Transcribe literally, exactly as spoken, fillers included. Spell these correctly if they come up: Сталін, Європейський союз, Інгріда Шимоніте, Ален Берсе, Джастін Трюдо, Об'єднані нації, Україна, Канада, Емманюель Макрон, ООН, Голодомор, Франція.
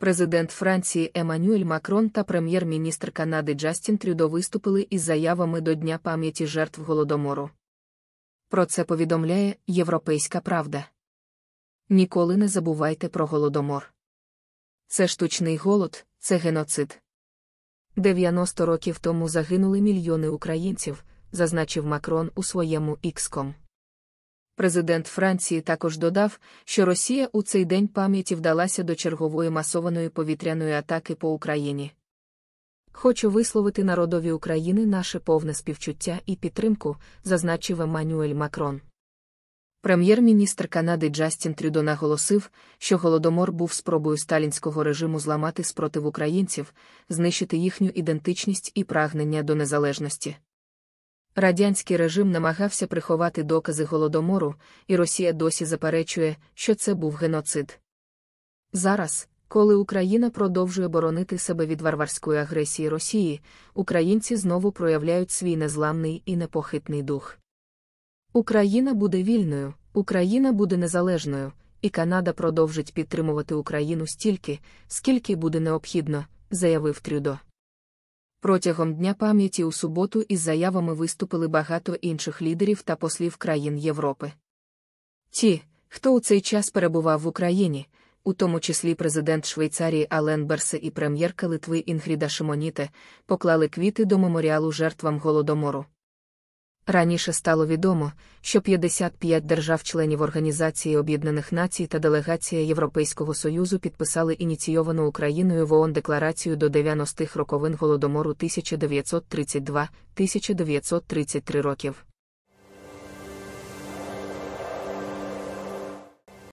президент Франції Емманюель Макрон та прем'єр-міністр Канади Джастін Трюдо виступили із заявами до Дня пам'яті жертв Голодомору. Про це повідомляє «Європейська правда». Ніколи не забувайте про Голодомор. Це штучний голод, це геноцид. дев'яносто років тому загинули мільйони українців, зазначив Макрон у своєму ікс ком. Президент Франції також додав, що Росія у цей день пам'яті вдалася до чергової масованої повітряної атаки по Україні. «Хочу висловити народові України наше повне співчуття і підтримку», зазначив Емманюель Макрон. Прем'єр-міністр Канади Джастін Трюдо наголосив, що Голодомор був спробою сталінського режиму зламати спротив українців, знищити їхню ідентичність і прагнення до незалежності. Радянський режим намагався приховати докази Голодомору, і Росія досі заперечує, що це був геноцид. Зараз, коли Україна продовжує боронити себе від варварської агресії Росії, українці знову проявляють свій незламний і непохитний дух. Україна буде вільною, Україна буде незалежною, і Канада продовжить підтримувати Україну стільки, скільки буде необхідно, заявив Трюдо. Протягом Дня пам'яті у суботу із заявами виступили багато інших лідерів та послів країн Європи. Ті, хто у цей час перебував в Україні, у тому числі президент Швейцарії Ален Берсе і прем'єрка Литви Інгріда Шимоніте, поклали квіти до меморіалу жертвам Голодомору. Раніше стало відомо, що п'ятдесят п'ять держав-членів Організації Об'єднаних Націй та делегація Європейського Союзу підписали ініційовану Україною в ООН декларацію до дев'яностих роковин Голодомору тисяча дев'ятсот тридцять другого — тисяча дев'ятсот тридцять третього років.